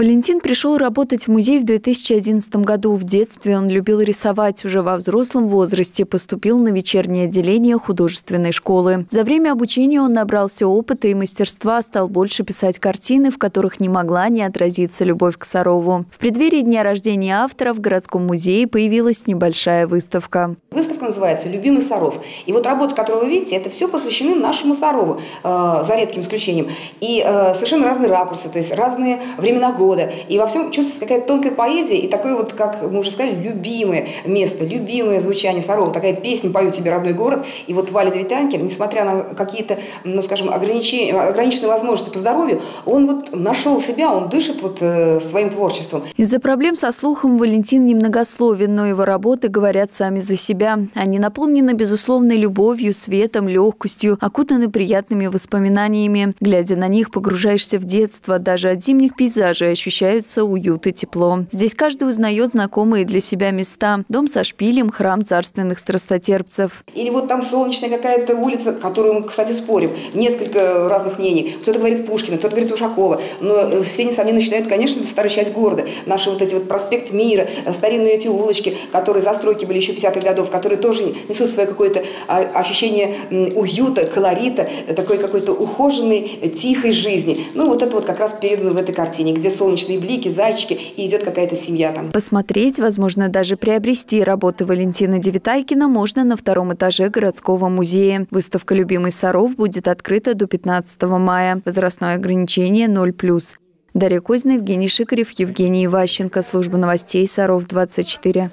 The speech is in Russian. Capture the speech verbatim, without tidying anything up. Валентин пришел работать в музей в две тысячи одиннадцатом году. В детстве он любил рисовать. Уже во взрослом возрасте поступил на вечернее отделение художественной школы. За время обучения он набрался опыта и мастерства, стал больше писать картины, в которых не могла не отразиться любовь к Сарову. В преддверии дня рождения автора в городском музее появилась небольшая выставка. Выставка называется «Любимый Саров». И вот работа, которую вы видите, это все посвящены нашему Сарову, э, за редким исключением. И э, совершенно разные ракурсы, то есть разные времена года. И во всем чувствуется какая-то тонкая поэзия и такое вот, как мы уже сказали, любимое место, любимое звучание Сарова. Такая песня «Поет тебе родной город». И вот Валя Девятайкин, несмотря на какие-то, ну скажем, ограничения, ограниченные возможности по здоровью, он вот нашел себя, он дышит вот э, своим творчеством. Из-за проблем со слухом Валентин немногословен, но его работы говорят сами за себя. Они наполнены безусловной любовью, светом, легкостью, окутаны приятными воспоминаниями. Глядя на них, погружаешься в детство. Даже от зимних пейзажей ощущаются уют и тепло. Здесь каждый узнает знакомые для себя места. Дом со шпилем, храм царственных страстотерпцев. Или вот там солнечная какая-то улица, которую мы, кстати, спорим. Несколько разных мнений. Кто-то говорит Пушкина, кто-то говорит Ушакова. Но все, несомненно, начинают, конечно, старую часть города. Наши вот эти вот проспект Мира, старинные эти улочки, которые застройки были еще пятидесятых годов, которые тоже несут свое какое-то ощущение уюта, колорита, такой какой-то ухоженной, тихой жизни. Ну, вот это вот как раз передано в этой картине, где солнечные блики, зайчики, и идет какая-то семья там. Посмотреть, возможно, даже приобрести работы Валентина Девятайкина можно на втором этаже городского музея. Выставка «Любимый Саров» будет открыта до пятнадцатого мая. Возрастное ограничение ноль плюс. Дарья Козны, Евгений Шикарев, Евгений Ващенко. Служба новостей, Саров двадцать четыре.